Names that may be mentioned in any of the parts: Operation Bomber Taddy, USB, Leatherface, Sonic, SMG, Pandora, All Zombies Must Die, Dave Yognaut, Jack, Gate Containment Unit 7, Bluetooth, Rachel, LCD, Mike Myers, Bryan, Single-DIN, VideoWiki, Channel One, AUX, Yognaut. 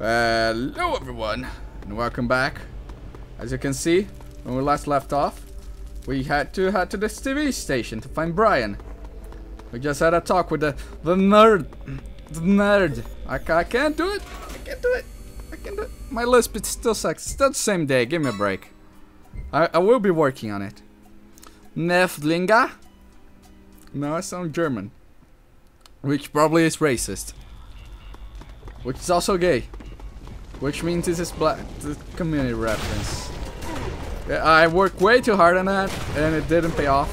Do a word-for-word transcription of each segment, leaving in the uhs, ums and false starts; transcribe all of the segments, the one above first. Uh, hello everyone, and welcome back. As you can see, when we last left off, we had to head to the T V station to find Brian. We just had a talk with the the nerd, the nerd. I, I can't do it. I can't do it. I can't do it. My lisp it still sucks. It's not the same day. Give me a break. I I will be working on it. Neflinga. No, I sound German, which probably is racist, which is also gay. Which means this is black community reference. I worked way too hard on that and it didn't pay off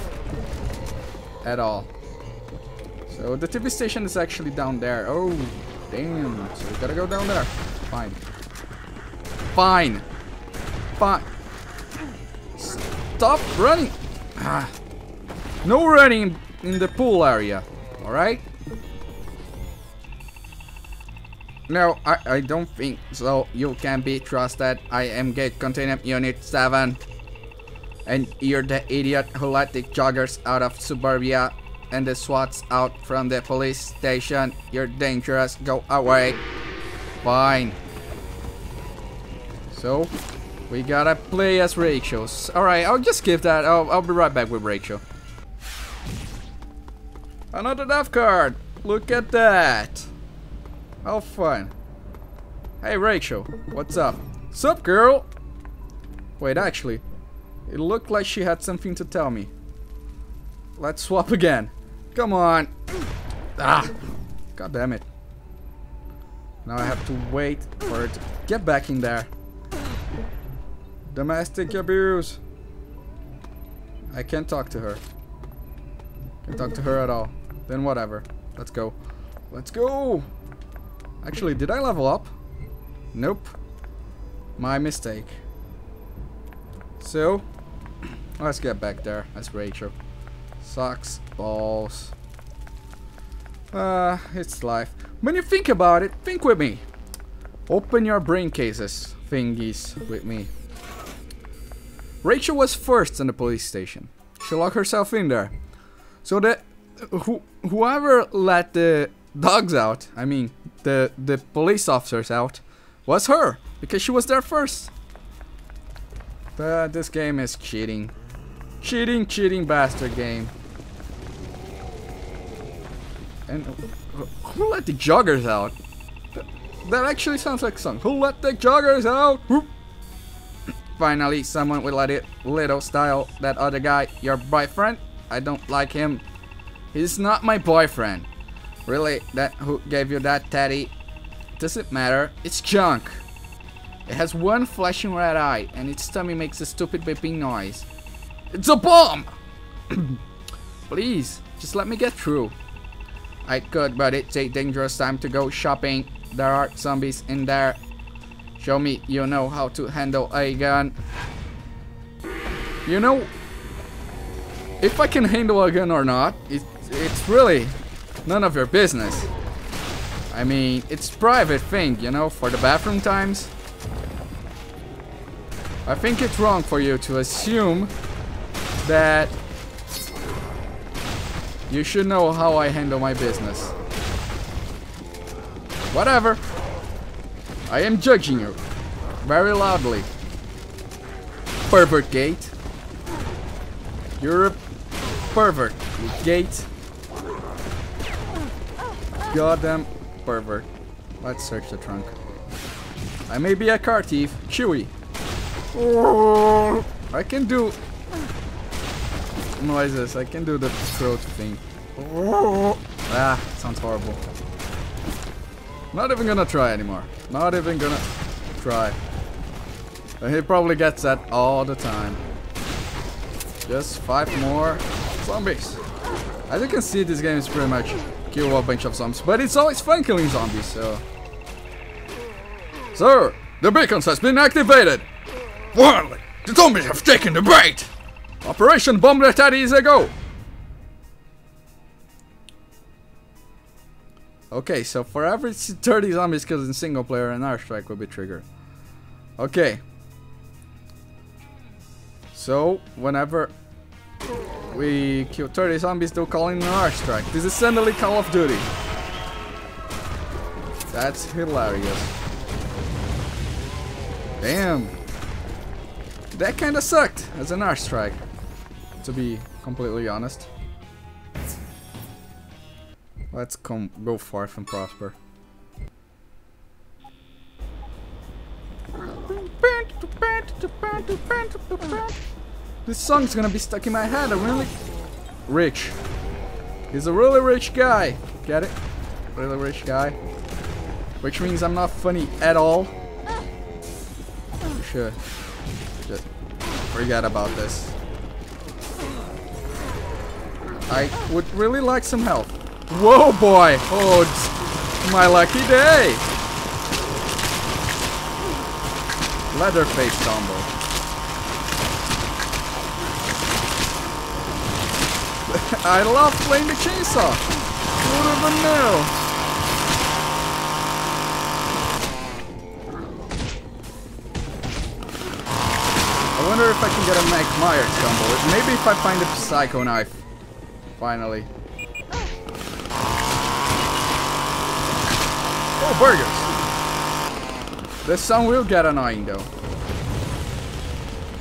at all. So the T V station is actually down there. Oh damn, so we gotta go down there. Fine. Fine. Fine. Stop running. Ah. No running in the pool area. Alright? No, I, I don't think so. You can be trusted. I am Gate Containment Unit seven. And you're the idiot who let the joggers out of suburbia and the SWATs out from the police station. You're dangerous. Go away. Fine. So, we gotta play as Rachel. Alright, I'll just give that. I'll, I'll be right back with Rachel. Another death card. Look at that. Oh, fun. Hey, Rachel. What's up? Sup, girl? Wait, actually, it looked like she had something to tell me. Let's swap again. Come on. Ah. God damn it. Now I have to wait for it to get back in there. Domestic abuse. I can't talk to her. Can't talk to her at all. Then whatever. Let's go. Let's go. Actually, did I level up? Nope. My mistake. So, let's get back there as Rachel. Sucks balls. Uh, it's life. When you think about it, think with me. Open your brain cases thingies with me. Rachel was first in the police station. She locked herself in there. So that who, whoever let the dogs out, I mean, the, the police officers out, was her, because she was there first. But this game is cheating. Cheating, cheating bastard game. And who let the joggers out? That actually sounds like a song. Who let the joggers out? Whoop. Finally, someone with a little style. That other guy, your boyfriend? I don't like him. He's not my boyfriend. Really, that who gave you that teddy? Doesn't matter, it's junk. It has one flashing red eye and its tummy makes a stupid beeping noise. It's a bomb! Please, just let me get through. I could, but it's a dangerous time to go shopping. There are zombies in there. Show me you know how to handle a gun. You know, if I can handle a gun or not, it, it's really none of your business. I mean, it's private thing, you know, for the bathroom times. I think it's wrong for you to assume that you should know how I handle my business. Whatever. I am judging you very loudly. Pervert gate. You're a pervert gate. Goddamn pervert. Let's search the trunk. I may be a car thief. Chewy. I can do noises. I can do the throat thing. Ah, sounds horrible. Not even gonna try anymore. Not even gonna try. He probably gets that all the time. Just five more zombies. As you can see, this game is pretty much kill a bunch of zombies, but it's always fun killing zombies, so... Sir, the beacons has been activated! Warly, the zombies have taken the bait! Operation Bomber Taddy is a go! Okay, so for every thirty zombies killed in single player, an airstrike will be triggered. Okay. So, whenever... we kill thirty zombies, they'll call in an airstrike. This is suddenly Call of Duty. That's hilarious. Damn. That kinda sucked as an airstrike, to be completely honest. Let's come go forth and prosper. This song's gonna be stuck in my head. I'm really rich. He's a really rich guy. Get it? Really rich guy. Which means I'm not funny at all. You should just forget about this. I would really like some help. Whoa, boy! Oh, it's my lucky day! Leatherface combo. I love playing the chainsaw! Who would have known? I wonder if I can get a Mike Myers combo. Maybe if I find a Psycho Knife. Finally. Oh, burgers! This song will get annoying, though.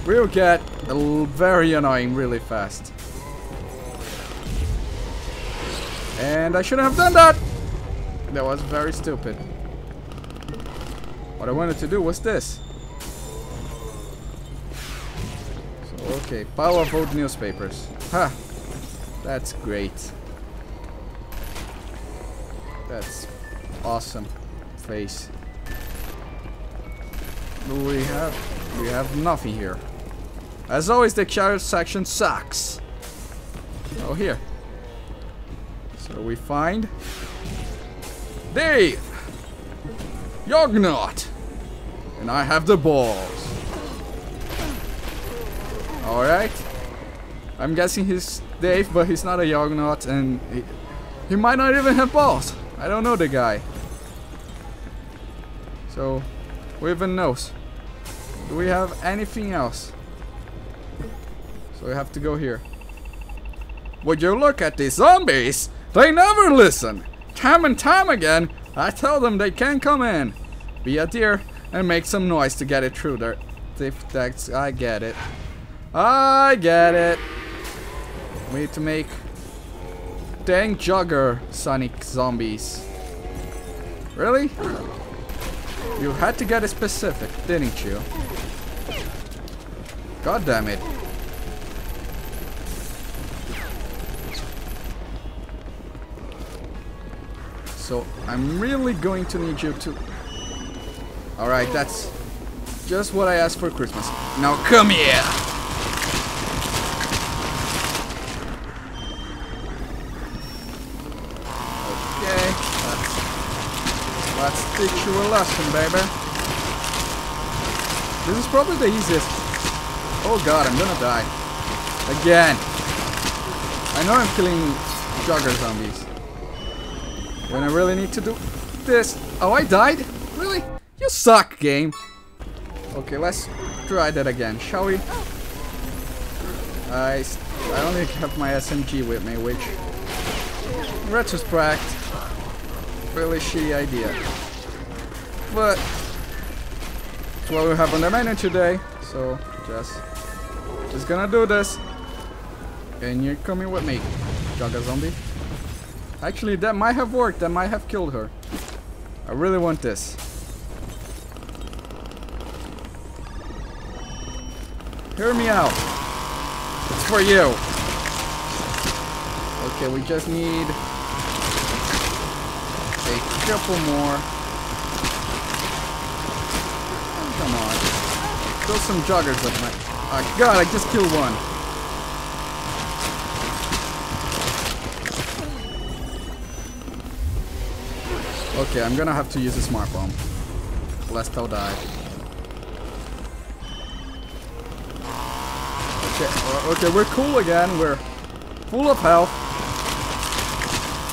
We'll get very annoying really fast. And I shouldn't have done that! That was very stupid. What I wanted to do was this. So, okay, pile of old newspapers. Ha! Huh. That's great. That's awesome face. We have we have nothing here. As always, the child section sucks. Oh, here. So we find Dave Yognaut, and I have the balls. All right. I'm guessing he's Dave, but he's not a Yognaut, and he, he might not even have balls. I don't know the guy. So, who even knows? Do we have anything else? So we have to go here. Would you look at these zombies? They never listen! Time and time again, I tell them they can't come in. Be a deer and make some noise to get it through there. If that's... I get it. I get it. We need to make... Dang Jogger Sonic Zombies. Really? You had to get it specific, didn't you? God damn it. So, I'm really going to need you to... Alright, that's just what I asked for Christmas. Now come here! Okay, let's, let's teach you a lesson, baby. This is probably the easiest. Oh god, I'm gonna die. Again. I know I'm killing Jogger Zombies. When I really need to do this. Oh, I died? Really? You suck, game. Okay, let's try that again, shall we? I, I only have my S M G with me, which... in retrospect, really shitty idea. But... it's what we have on the menu today, so just... just gonna do this. And you're coming with me, Jogger Zombie. Actually, that might have worked. That might have killed her. I really want this. Hear me out. It's for you. Okay, we just need a couple more. Come on. Kill some joggers with my... oh, God, I just killed one. Okay, I'm gonna have to use a smart bomb. Lest I'll die. Okay, okay, we're cool again. We're full of health.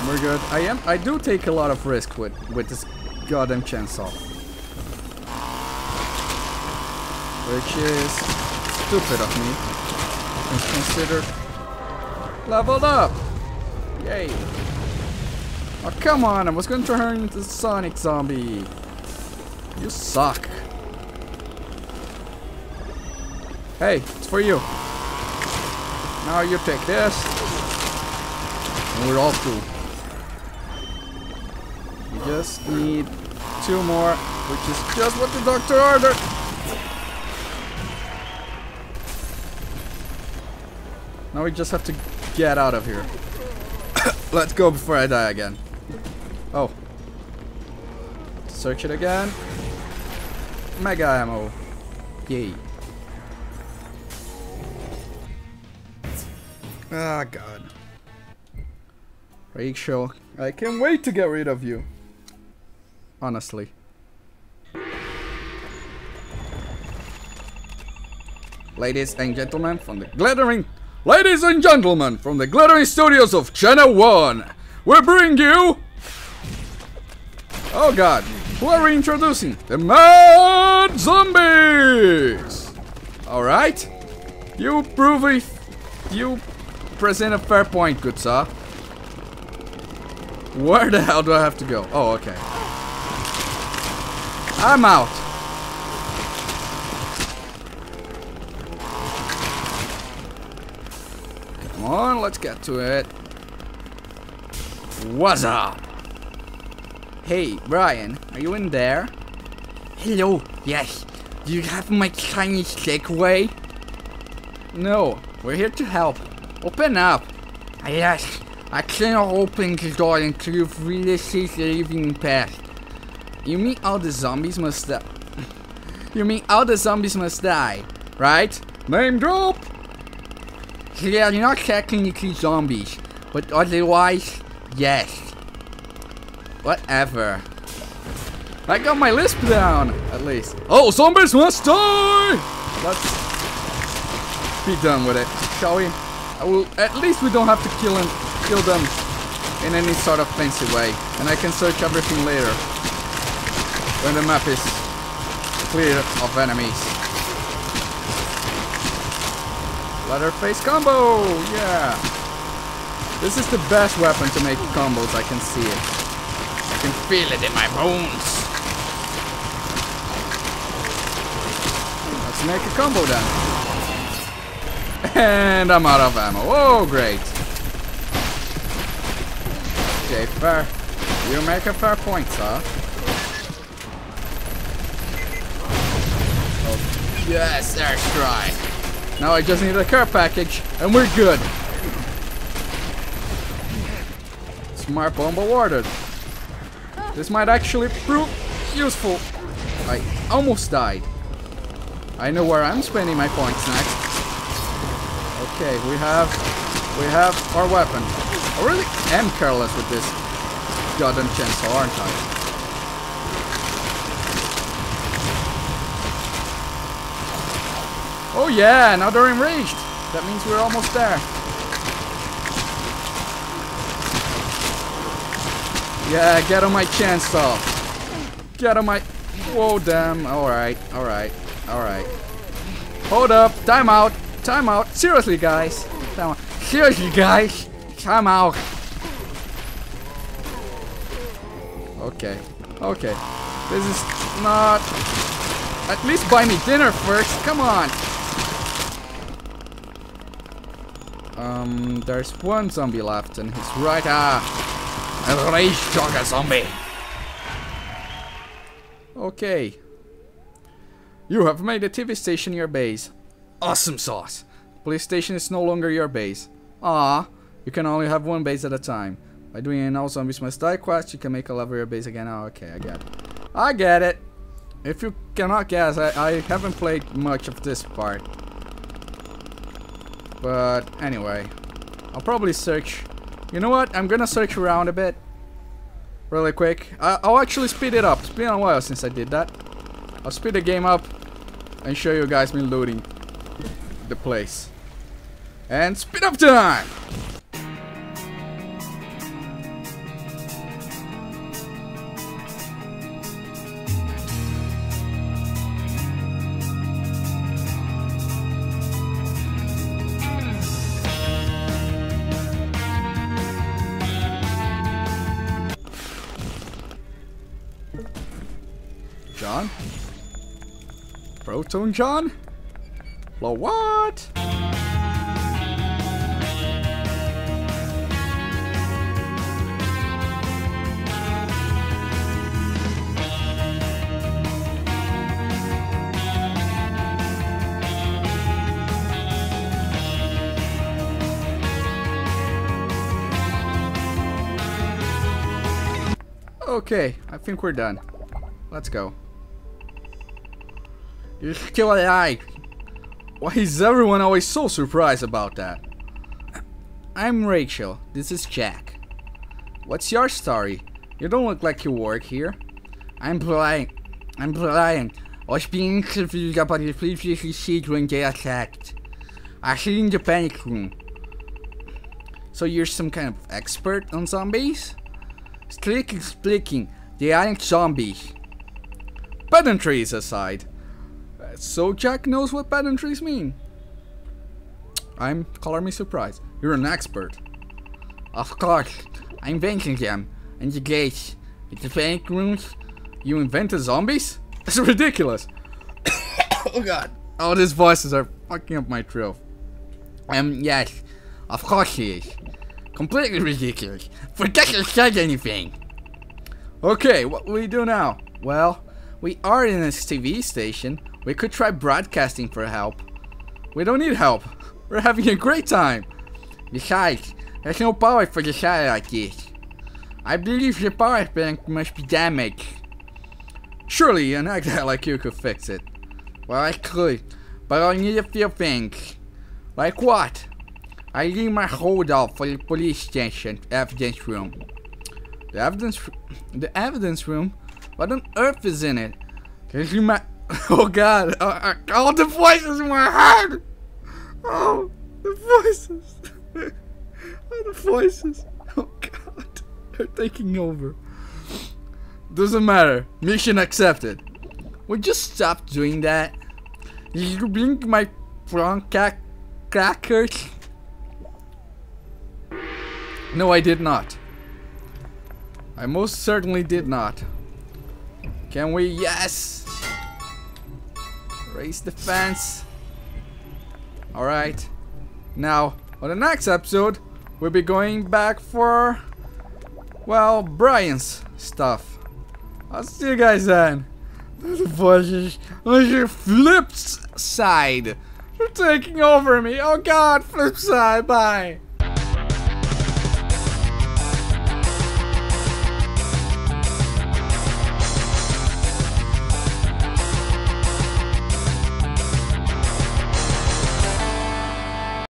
We're good. I am. I do take a lot of risk with with this goddamn chainsaw, which is stupid of me. It's considered leveled up. Yay! Oh, come on, I was going to turn into Sonic Zombie. You suck. Hey, it's for you. Now you take this. And we're all cool. We just need two more, which is just what the doctor ordered. Now we just have to get out of here. Let's go before I die again. Oh. Search it again. Mega ammo. Yay. Ah, God. Rachel, I can't wait to get rid of you. Honestly. Ladies and gentlemen, from the glittering... Ladies and gentlemen, from the glittering studios of Channel One, we bring you... Oh, God. Who are we introducing? The Mad Zombies! Alright. You prove it. You present a fair point, good sir. Where the hell do I have to go? Oh, okay. I'm out. Come on, let's get to it. What's up? Hey, Brian, are you in there? Hello, yes. Do you have my Chinese takeaway? No, we're here to help. Open up. Yes, I cannot open the door until you've released the living past. You mean all the zombies must die? You mean all the zombies must die, right? Name drop! They are not technically zombies, but otherwise, yes. Whatever. I got my lisp down, at least. Oh, zombies must die! Let's be done with it, shall we? I will, at least we don't have to kill them, kill them in any sort of fancy way. And I can search everything later when the map is clear of enemies. Leatherface combo! Yeah! This is the best weapon to make combos, I can see it. I can feel it in my bones! Let's make a combo then. And I'm out of ammo. Oh, great. Okay, fair. You make a fair point, sir. Oh, yes, there's try. Now I just need a care package, and we're good. Smart bomb awarded. This might actually prove useful. I almost died. I know where I'm spending my points next. Okay, we have we have our weapon. I really am careless with this goddamn chainsaw, aren't I? Oh yeah, now they're enraged. That means we're almost there. Yeah, get on my chainsaw. Get on my... Whoa, damn. Alright, alright, alright. Hold up, time out. Time out. Seriously, guys. Time out. Seriously, guys. Time out. Okay. Okay. This is not... At least buy me dinner first. Come on. Um, there's one zombie left and he's right ah. A rage jogger zombie. Okay. You have made the T V station your base. Awesome sauce! Police station is no longer your base. Ah, you can only have one base at a time. By doing an All Zombies Must Die quest, you can make a level your base again. Oh, okay, I get it. I get it! If you cannot guess, I, I haven't played much of this part. But anyway, I'll probably search. You know what? I'm gonna search around a bit. Really quick. I, I'll actually speed it up. It's been a while since I did that. I'll speed the game up and show you guys me looting the place. And speed up time! John? Proton John? Well, what? Okay, I think we're done. Let's go. You're still alive. Why is everyone always so surprised about that? I'm Rachel. This is Jack. What's your story? You don't look like you work here. I'm blind. I'm blind. I was being interviewed about the previous siege when they attacked. I sit in the panic room. So you're some kind of expert on zombies? Strictly speaking, they aren't zombies. Pedantries aside. So Jack knows what pedantries mean. I'm color me surprised. You're an expert. Of course, I invented them. And the gates, the panic rooms. You invented zombies? That's ridiculous. Oh god. Oh, these voices are fucking up my throat. Um, yes. Of course he is. Completely ridiculous. Forget to said anything. Okay, what do we do now? Well, we are in a T V station. We could try broadcasting for help. We don't need help. We're having a great time. Besides, there's no power for the satellite dish. I believe the power bank must be damaged. Surely an actor like you could fix it. Well, I could, but I'll need a few things. Like what? I leave my holdout for the police station evidence room. The evidence, the evidence room? What on earth is in it? This is my, oh god! Uh, uh, all the voices in my head! Oh, the voices! All the voices! Oh god, they're taking over. Doesn't matter. Mission accepted. Would you stop doing that? Did you bring my prawn crack crackers? No, I did not. I most certainly did not. Can we? Yes! Raise the fence. Alright. Now, on the next episode, we'll be going back for, well, Brian's stuff. I'll see you guys then. The voices on your flip side. You're taking over me. Oh god, flip side, bye.